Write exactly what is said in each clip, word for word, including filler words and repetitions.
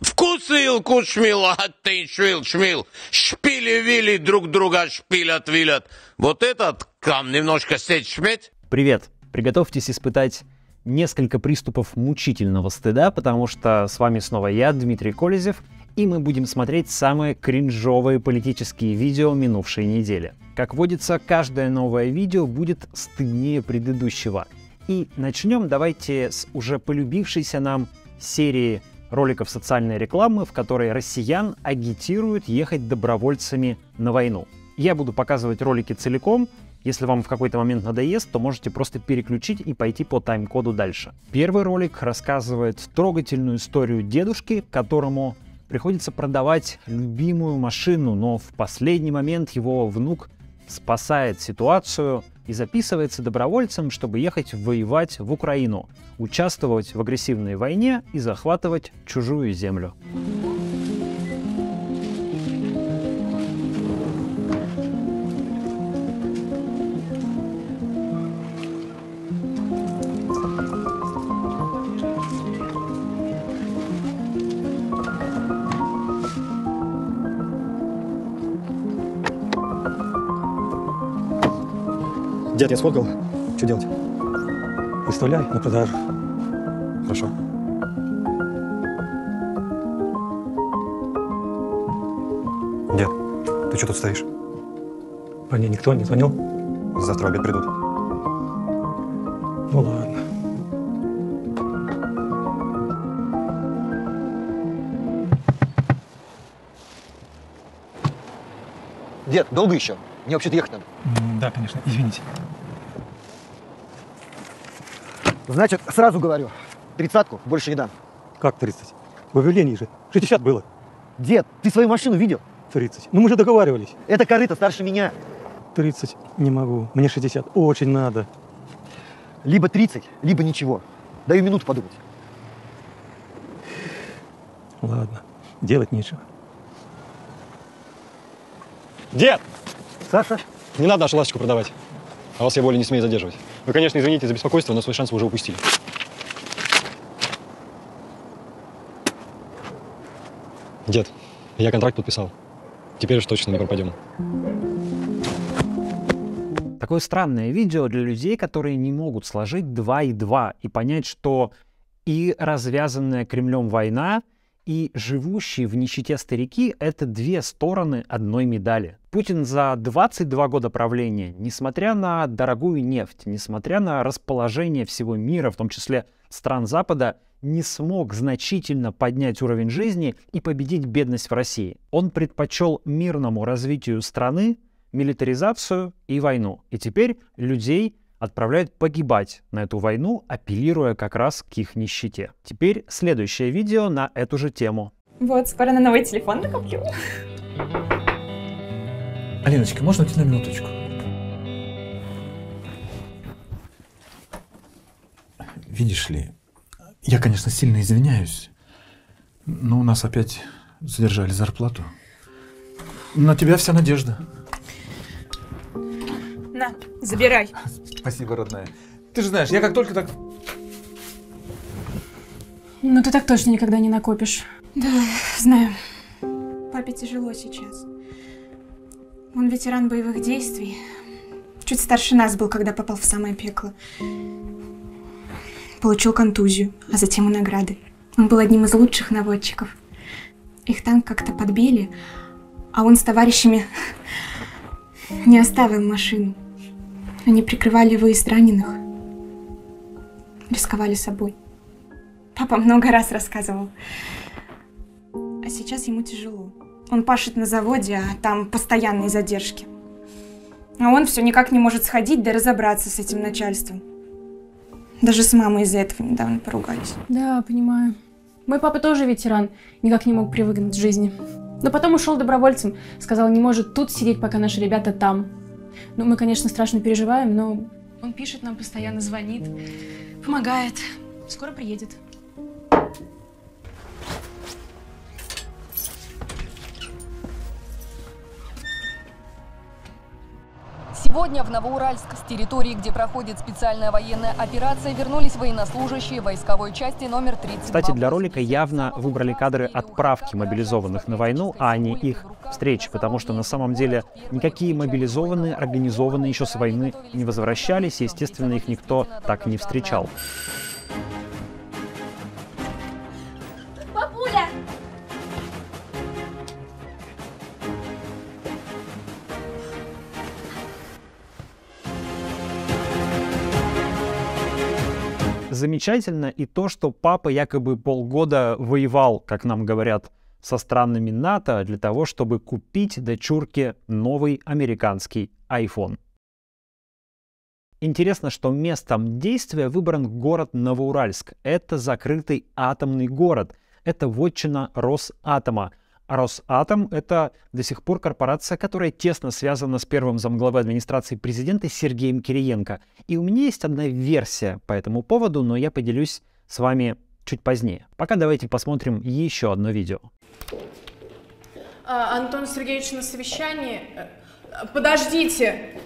Вкусил кучмил, а ты швил-шмил. Шпили-вили, друг друга шпилят-вилят. Вот этот там немножко сеть шметь. Привет. Приготовьтесь испытать несколько приступов мучительного стыда, потому что с вами снова я, Дмитрий Колезев, и мы будем смотреть самые кринжовые политические видео минувшей недели. Как водится, каждое новое видео будет стыднее предыдущего. И начнем давайте с уже полюбившейся нам серии роликов социальной рекламы, в которой россиян агитируют ехать добровольцами на войну. Я буду показывать ролики целиком. Если вам в какой-то момент надоест, то можете просто переключить и пойти по тайм-коду дальше. Первый ролик рассказывает трогательную историю дедушки, которому приходится продавать любимую машину, но в последний момент его внук спасает ситуацию и записывается добровольцем, чтобы ехать воевать в Украину, участвовать в агрессивной войне и захватывать чужую землю. Дед, я сфоткал. Что делать? Выставляй на продажу. Хорошо. Дед, ты что тут стоишь? По ней никто не звонил? Завтра в обед придут. Ну ладно. Дед, долго еще? Мне вообще-то ехать надо. Да, конечно, извините. Значит, сразу говорю, тридцатку больше не дам. Как тридцать? В объявлении же. шестьдесят было. Дед, ты свою машину видел? тридцать. Ну мы же договаривались. Это корыто старше меня. тридцать не могу. Мне шестьдесят. Очень надо. Либо тридцать, либо ничего. Даю минуту подумать. Ладно. Делать нечего. Дед! Саша? Не надо нашу ласточку продавать. А вас я более не смею задерживать. Вы, конечно, извините за беспокойство, но свой шанс вы уже упустили. Дед, я контракт подписал. Теперь уж точно не пропадем. Такое странное видео для людей, которые не могут сложить два и два и понять, что и развязанная Кремлем война, и живущие в нищете старики — это две стороны одной медали. Путин за двадцать два года правления, несмотря на дорогую нефть, несмотря на расположение всего мира, в том числе стран Запада, не смог значительно поднять уровень жизни и победить бедность в России. Он предпочел мирному развитию страны, милитаризацию и войну. И теперь людей отправляют погибать на эту войну, апеллируя как раз к их нищете. Теперь следующее видео на эту же тему. Вот, скоро на новый телефон накоплю. Алиночка, можно уйти на минуточку? Видишь ли, я, конечно, сильно извиняюсь, но у нас опять задержали зарплату. На тебя вся надежда. На, забирай. Спасибо, родная. Ты же знаешь, я как только так... Ну, ты так точно никогда не накопишь. Да, знаю. Папе тяжело сейчас. Он ветеран боевых действий. Чуть старше нас был, когда попал в самое пекло. Получил контузию, а затем и награды. Он был одним из лучших наводчиков. Их танк как-то подбили, а он с товарищами не оставил машину. Они прикрывали выезд раненых. Рисковали собой. Папа много раз рассказывал. А сейчас ему тяжело. Он пашет на заводе, а там постоянные задержки. А он все никак не может сходить да разобраться с этим начальством. Даже с мамой из-за этого недавно поругались. Да, понимаю. Мой папа тоже ветеран, никак не мог привыкнуть к жизни. Но потом ушел добровольцем, сказал, не может тут сидеть, пока наши ребята там. Ну, мы, конечно, страшно переживаем, но он пишет нам, постоянно звонит, помогает. Скоро приедет. Сегодня в Новоуральск с территории, где проходит специальная военная операция, вернулись военнослужащие войсковой части номер тридцать два. Кстати, для ролика явно выбрали кадры отправки мобилизованных на войну, а не их встреч, потому что на самом деле никакие мобилизованные, организованные еще с войны не возвращались, и, естественно, их никто так не встречал. Замечательно и то, что папа якобы полгода воевал, как нам говорят, со странами НАТО для того, чтобы купить дочурке новый американский айфон. Интересно, что местом действия выбран город Новоуральск. Это закрытый атомный город. Это вотчина Росатома. А Росатом — это до сих пор корпорация, которая тесно связана с первым замглавой администрации президента Сергеем Кириенко. И у меня есть одна версия по этому поводу, но я поделюсь с вами чуть позднее. Пока давайте посмотрим еще одно видео. А, Антон Сергеевич на совещании. Подождите!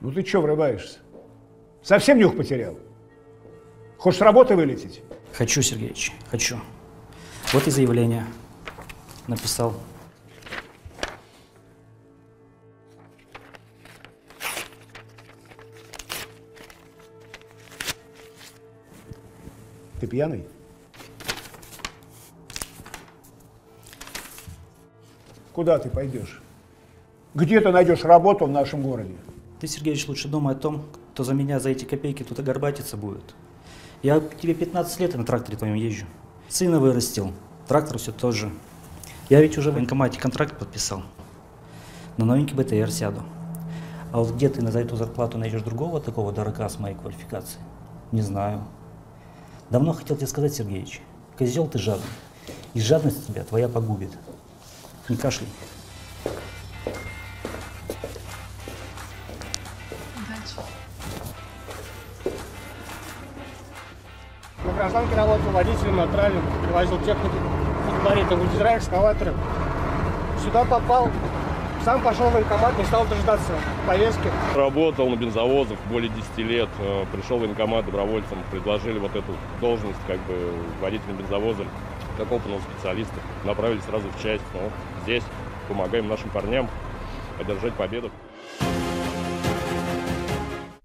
Ну ты чё врываешься? Совсем нюх потерял? Хочешь с работы вылететь? Хочу, Сергеевич, хочу. Вот и заявление написал. Ты пьяный? Куда ты пойдешь? Где ты найдешь работу в нашем городе? Ты, Сергеевич, лучше думай о том, кто за меня за эти копейки тут огорбатиться будет. Я к тебе пятнадцать лет на тракторе твоем езжу. Сына вырастил, трактор все тот же. Я ведь уже в военкомате контракт подписал. На новенький БТР сяду. А вот где ты на эту зарплату найдешь другого такого дурака с моей квалификацией? Не знаю. Давно хотел тебе сказать, Сергеевич, козел ты жадный. И жадность тебя твоя погубит. Не кашляй. Гражданка работал водителем натуральным, привозил технику, габаритом, выдирая экскаваторы. Сюда попал, сам пошел в военкомат, не стал дождаться повестки. Работал на бензовозах более десяти лет, пришел в военкомат добровольцем, предложили вот эту должность, как бы водителем бензовоза, как опытного специалиста. Направили сразу в часть, но здесь помогаем нашим парням одержать победу.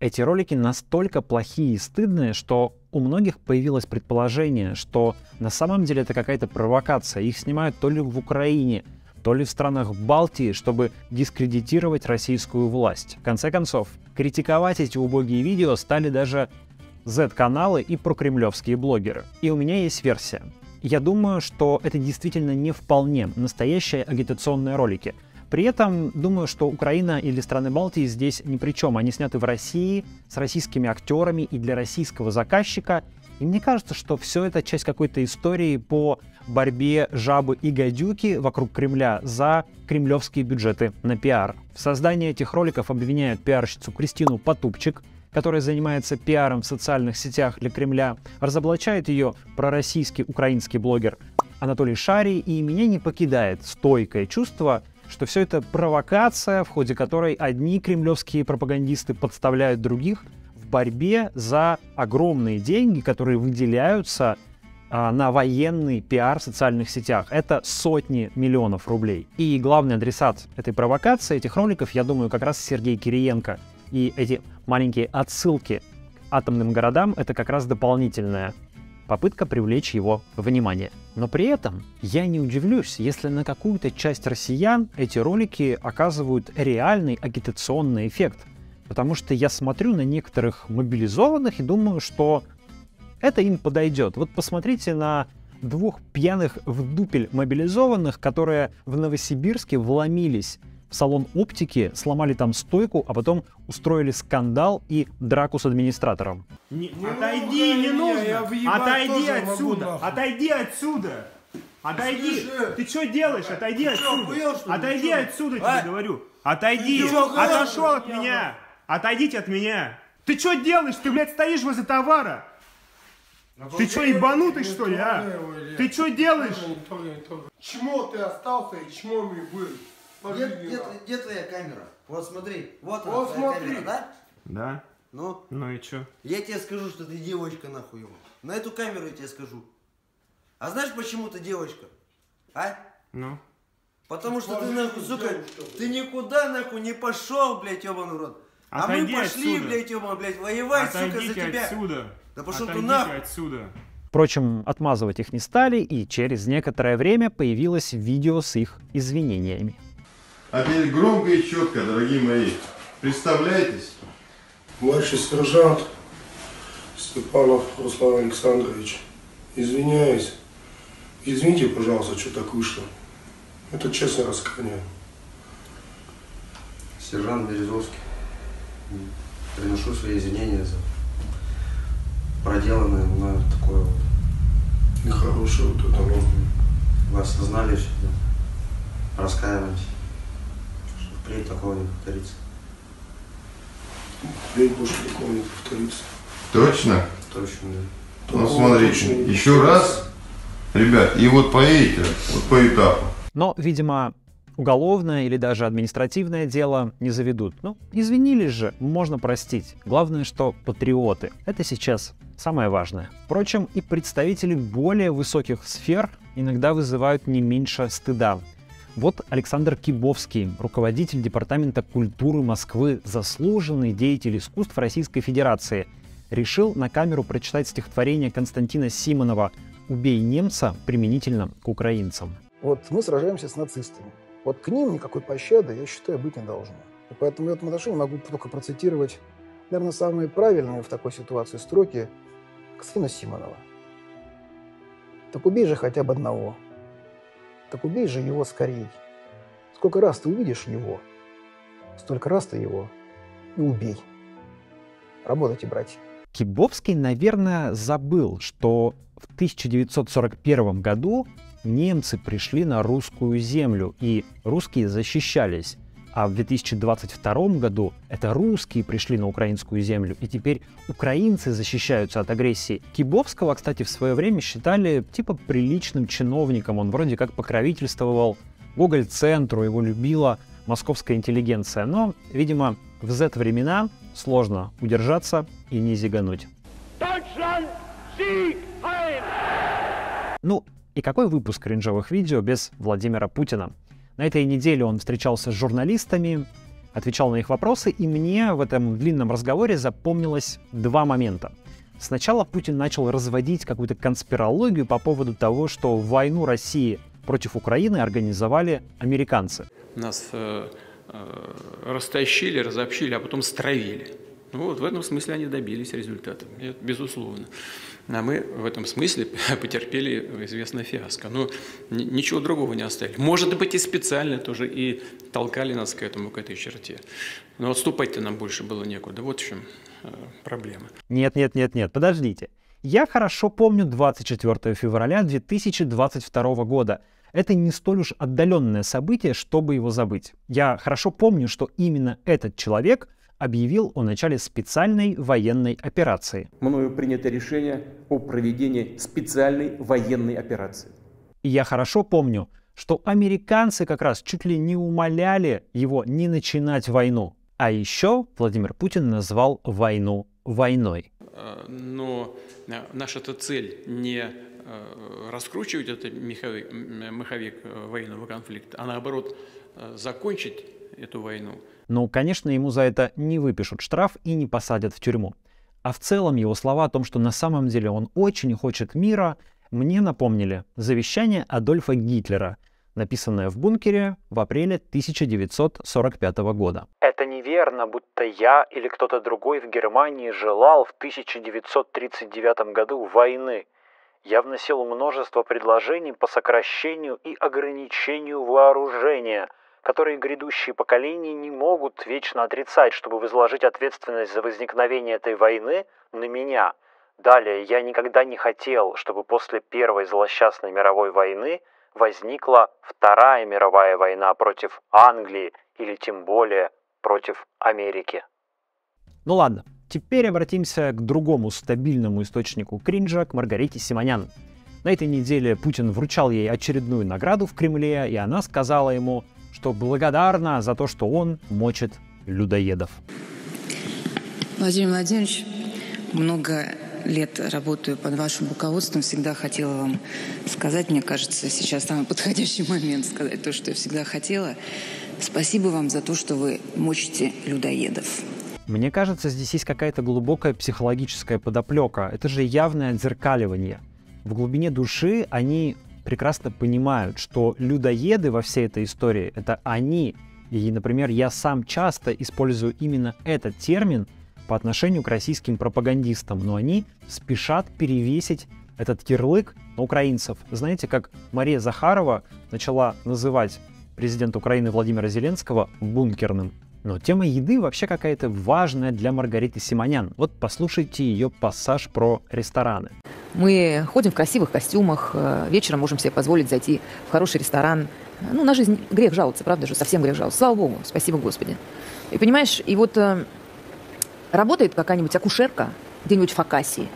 Эти ролики настолько плохие и стыдные, что у многих появилось предположение, что на самом деле это какая-то провокация. Их снимают то ли в Украине, то ли в странах Балтии, чтобы дискредитировать российскую власть. В конце концов, критиковать эти убогие видео стали даже зет-каналы и прокремлевские блогеры. И у меня есть версия. Я думаю, что это действительно не вполне настоящие агитационные ролики. При этом, думаю, что Украина или страны Балтии здесь ни при чем. Они сняты в России, с российскими актерами и для российского заказчика. И мне кажется, что все это часть какой-то истории по борьбе жабы и гадюки вокруг Кремля за кремлевские бюджеты на пиар. В создании этих роликов обвиняют пиарщицу Кристину Потупчик, которая занимается пиаром в социальных сетях для Кремля. Разоблачает ее пророссийский украинский блогер Анатолий Шарий. И меня не покидает стойкое чувство, что все это провокация, в ходе которой одни кремлевские пропагандисты подставляют других в борьбе за огромные деньги, которые выделяются а, на военный пиар в социальных сетях. Это сотни миллионов рублей. И главный адресат этой провокации, этих роликов, я думаю, как раз Сергей Кириенко. И эти маленькие отсылки к атомным городам — это как раз дополнительная попытка привлечь его внимание. Но при этом я не удивлюсь, если на какую-то часть россиян эти ролики оказывают реальный агитационный эффект. Потому что я смотрю на некоторых мобилизованных и думаю, что это им подойдет. Вот посмотрите на двух пьяных в дупель мобилизованных, которые в Новосибирске вломились в салон оптики, сломали там стойку, а потом устроили скандал и драку с администратором. Не, не отойди, не нужно! Отойди отсюда! Отойди отсюда! Отойди! Слышишь? Ты что делаешь? Отойди ты отсюда! Что, пьешь, отойди что? Отсюда, а? Тебе говорю! Отойди! Отошел от меня! Отойдите от меня! Ты что делаешь? Ты, блядь, стоишь возле товара! Ты что, ебанутый, что ли, а? Ты что делаешь? Чмо ты остался и чмом и был. Где твоя камера? Вот смотри, вот она твоя камера, да? Да. Ну? Ну и чё? Я тебе скажу, что ты девочка, нахуй его. На эту камеру я тебе скажу. А знаешь, почему ты девочка? А? Ну? Потому что ты, нахуй, сука, ты никуда, нахуй, не пошел, блядь, ёбаный рот. А мы пошли, блядь, ёбаный, блядь, воевать, сука, за тебя. Отсюда. Да пошел ты нахуй. Отсюда. Впрочем, отмазывать их не стали, и через некоторое время появилось видео с их извинениями. А теперь громко и четко, дорогие мои, представляйтесь. Младший сержант Степанов Руслан Александрович, извиняюсь, извините, пожалуйста, что так вышло. Это честное раскаяние. Сержант Березовский, приношу свои извинения за проделанное мной такое вот. Нехорошее вот это. Вы осознали все, да? Раскаиваетесь, что впредь такого не повторится. Впредь больше такого не повторится. Точно? Точно, да. Ну смотрите, еще раз, ребят, и вот поедете, вот по этапу. Но, видимо, уголовное или даже административное дело не заведут. Ну, извинились же, можно простить. Главное, что патриоты. Это сейчас самое важное. Впрочем, и представители более высоких сфер иногда вызывают не меньше стыда. Вот Александр Кибовский, руководитель Департамента культуры Москвы, заслуженный деятель искусств Российской Федерации, решил на камеру прочитать стихотворение Константина Симонова «Убей немца» применительно к украинцам. Вот мы сражаемся с нацистами. Вот к ним никакой пощады, я считаю, быть не должно. И поэтому в этом отношении могу только процитировать, наверное, самые правильные в такой ситуации строки Константина Симонова. «Так убей же хотя бы одного. Так убей же его скорей. Сколько раз ты увидишь его, столько раз ты его и убей. Работайте, братья». Кибовский, наверное, забыл, что в тысяча девятьсот сорок первом году немцы пришли на русскую землю, и русские защищались. А в две тысячи двадцать втором году это русские пришли на украинскую землю, и теперь украинцы защищаются от агрессии. Кибовского, кстати, в свое время считали типа приличным чиновником. Он вроде как покровительствовал Гоголь-центру, его любила московская интеллигенция. Но, видимо, в зет-времена сложно удержаться и не зигануть. Ну, и какой выпуск кринжовых видео без Владимира Путина? На этой неделе он встречался с журналистами, отвечал на их вопросы, и мне в этом длинном разговоре запомнилось два момента. Сначала Путин начал разводить какую-то конспирологию по поводу того, что войну России против Украины организовали американцы. Нас э, э, растащили, разобщили, а потом стравили. Вот, в этом смысле они добились результата, это безусловно. А мы в этом смысле потерпели известное фиаско, но ничего другого не оставили. Может быть, и специально тоже и толкали нас к этому, к этой черте. Но отступать-то нам больше было некуда, вот в чем проблема. Нет, нет, нет, нет, подождите. Я хорошо помню двадцать четвёртое февраля две тысячи двадцать второго года. Это не столь уж отдаленное событие, чтобы его забыть. Я хорошо помню, что именно этот человек объявил о начале специальной военной операции. Мною принято решение о проведении специальной военной операции. И я хорошо помню, что американцы как раз чуть ли не умоляли его не начинать войну. А еще Владимир Путин назвал войну войной. Но наша-то цель не раскручивать этот маховик, маховик военного конфликта, а наоборот закончить эту войну. Но, конечно, ему за это не выпишут штраф и не посадят в тюрьму. А в целом его слова о том, что на самом деле он очень хочет мира, мне напомнили завещание Адольфа Гитлера, написанное в бункере в апреле тысяча девятьсот сорок пятого года. Это неверно, будто я или кто-то другой в Германии желал в тысяча девятьсот тридцать девятом году войны. Я вносил множество предложений по сокращению и ограничению вооружения, которые грядущие поколения не могут вечно отрицать, чтобы возложить ответственность за возникновение этой войны на меня. Далее, я никогда не хотел, чтобы после Первой злосчастной мировой войны возникла Вторая мировая война против Англии или тем более против Америки. Ну ладно, Теперь обратимся к другому стабильному источнику кринжа, к Маргарите Симоньян. На этой неделе Путин вручал ей очередную награду в Кремле, и она сказала ему, что благодарна за то, что он мочит людоедов. Владимир Владимирович, много лет работаю под вашим руководством, всегда хотела вам сказать, мне кажется, сейчас самый подходящий момент сказать то, что я всегда хотела. Спасибо вам за то, что вы мочите людоедов. Мне кажется, здесь есть какая-то глубокая психологическая подоплека. Это же явное отзеркаливание. В глубине души они прекрасно понимают, что людоеды во всей этой истории — это они. И, например, я сам часто использую именно этот термин по отношению к российским пропагандистам, но они спешат перевесить этот ярлык на украинцев. Знаете, как Мария Захарова начала называть президента Украины Владимира Зеленского бункерным. Но тема еды вообще какая-то важная для Маргариты Симоньян. Вот послушайте ее пассаж про рестораны. Мы ходим в красивых костюмах, вечером можем себе позволить зайти в хороший ресторан. Ну, на жизнь грех жаловаться, правда же, совсем грех жаловаться. Слава Богу, спасибо Господи. И понимаешь, и вот э, работает какая-нибудь акушерка где-нибудь в Хакасии,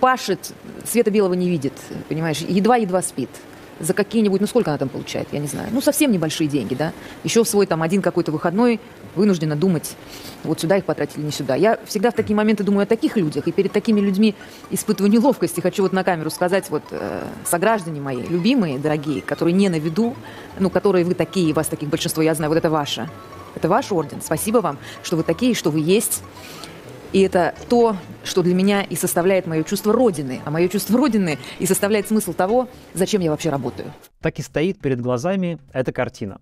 пашет, света белого не видит, понимаешь, едва-едва спит. За какие-нибудь, ну сколько она там получает, я не знаю, ну совсем небольшие деньги, да. Еще в свой там один какой-то выходной вынуждена думать, вот сюда их потратили, не сюда. Я всегда в такие моменты думаю о таких людях, и перед такими людьми испытываю неловкость, и хочу вот на камеру сказать, вот, э, сограждане мои, любимые, дорогие, которые не на виду, ну, которые вы такие, вас таких большинство, я знаю, вот это ваше, это ваш орден, спасибо вам, что вы такие, что вы есть. И это то, что для меня и составляет мое чувство Родины. А мое чувство Родины и составляет смысл того, зачем я вообще работаю. Так и стоит перед глазами эта картина.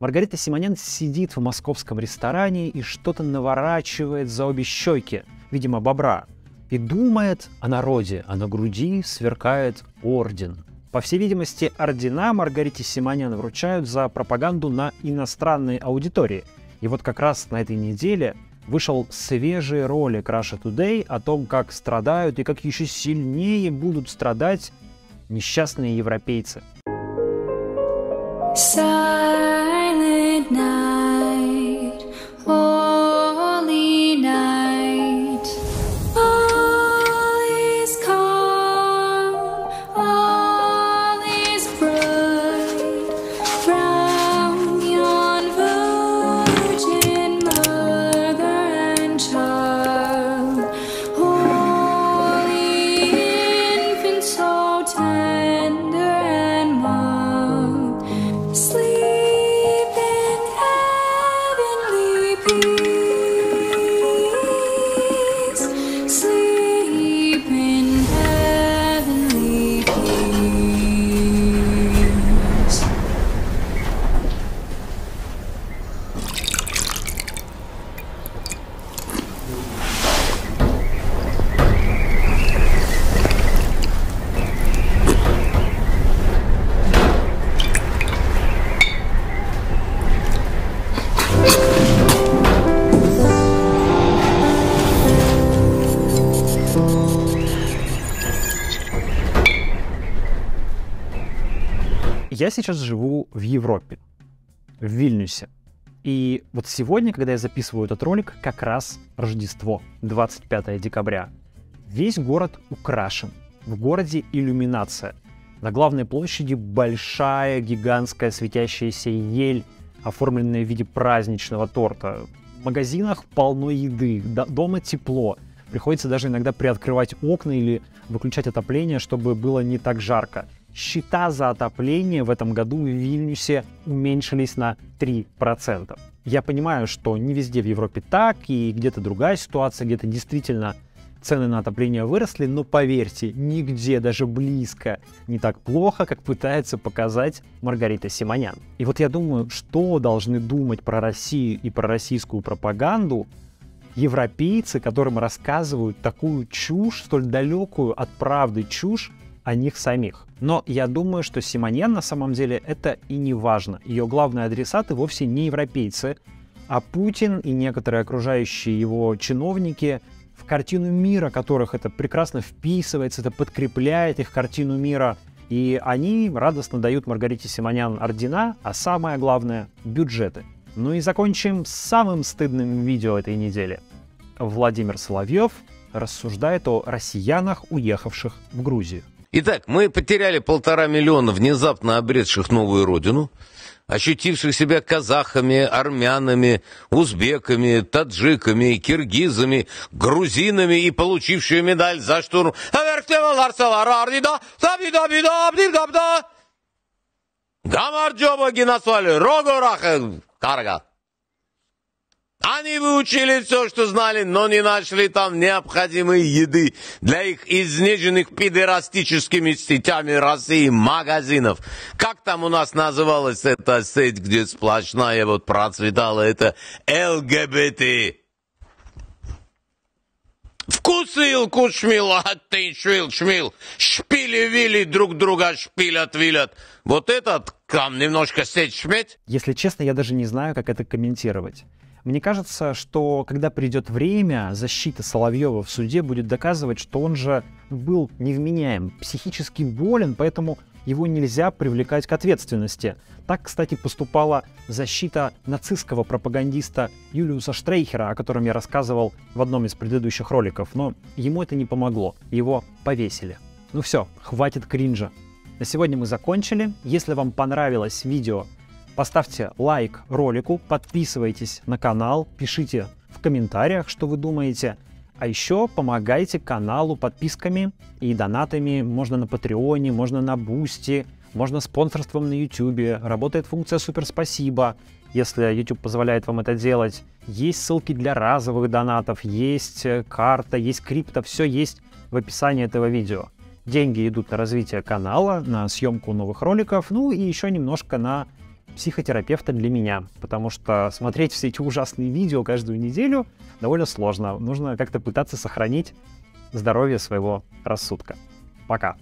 Маргарита Симоньян сидит в московском ресторане и что-то наворачивает за обе щеки, видимо, бобра. И думает о народе, а на груди сверкает орден. По всей видимости, ордена Маргарите Симоньян вручают за пропаганду на иностранной аудитории. И вот как раз на этой неделе вышел свежий ролик Russia Today о том, как страдают и как еще сильнее будут страдать несчастные европейцы. Night, night. Calm, bright, brown, virgin, child, infant, so tender and mild. Sleep. Я сейчас живу в Европе, в Вильнюсе. И вот сегодня, когда я записываю этот ролик, как раз Рождество, двадцать пятое декабря. Весь город украшен. В городе иллюминация. На главной площади большая, гигантская светящаяся ель, оформленная в виде праздничного торта. В магазинах полно еды, дома тепло. Приходится даже иногда приоткрывать окна или выключать отопление, чтобы было не так жарко. Счета за отопление в этом году в Вильнюсе уменьшились на три процента. Я понимаю, что не везде в Европе так, и где-то другая ситуация, где-то действительно цены на отопление выросли, но поверьте, нигде даже близко не так плохо, как пытается показать Маргарита Симоньян. И вот я думаю, что должны думать про Россию и про российскую пропаганду европейцы, которым рассказывают такую чушь, столь далекую от правды чушь, о них самих. Но я думаю, что Симоньян на самом деле это и не важно. Ее главные адресаты вовсе не европейцы, а Путин и некоторые окружающие его чиновники, в картину мира которых это прекрасно вписывается, это подкрепляет их картину мира. И они радостно дают Маргарите Симоньян ордена, а самое главное — бюджеты. Ну и закончим самым стыдным видео этой недели. Владимир Соловьев рассуждает о россиянах, уехавших в Грузию. Итак, мы потеряли полтора миллиона внезапно обретших новую родину, ощутивших себя казахами, армянами, узбеками, таджиками, киргизами, грузинами и получивших медаль за штурм. Они выучили все, что знали, но не нашли там необходимой еды для их изнеженных пидорастическими сетями России магазинов. Как там у нас называлась эта сеть, где сплошная вот процветала, это ЛГБТ? Вкусил, кучмил, аттынь, швил, шмил, шпили-вили, друг друга шпилят-вилят. Вот этот там немножко сеть шметь. Если честно, я даже не знаю, как это комментировать. Мне кажется, что когда придет время, защита Соловьева в суде будет доказывать, что он же был невменяем, психически болен, поэтому его нельзя привлекать к ответственности. Так, кстати, поступала защита нацистского пропагандиста Юлиуса Штрейхера, о котором я рассказывал в одном из предыдущих роликов, но ему это не помогло, его повесили. Ну все, хватит кринжа. На сегодня мы закончили. Если вам понравилось видео, поставьте лайк ролику, подписывайтесь на канал, пишите в комментариях, что вы думаете. А еще помогайте каналу подписками и донатами. Можно на Патреоне, можно на Бусти, можно спонсорством на YouTube. Работает функция «Суперспасибо», если YouTube позволяет вам это делать. Есть ссылки для разовых донатов, есть карта, есть крипто. Все есть в описании этого видео. Деньги идут на развитие канала, на съемку новых роликов, ну и еще немножко на психотерапевта для меня, потому что смотреть все эти ужасные видео каждую неделю довольно сложно. Нужно как-то пытаться сохранить здоровье своего рассудка. Пока!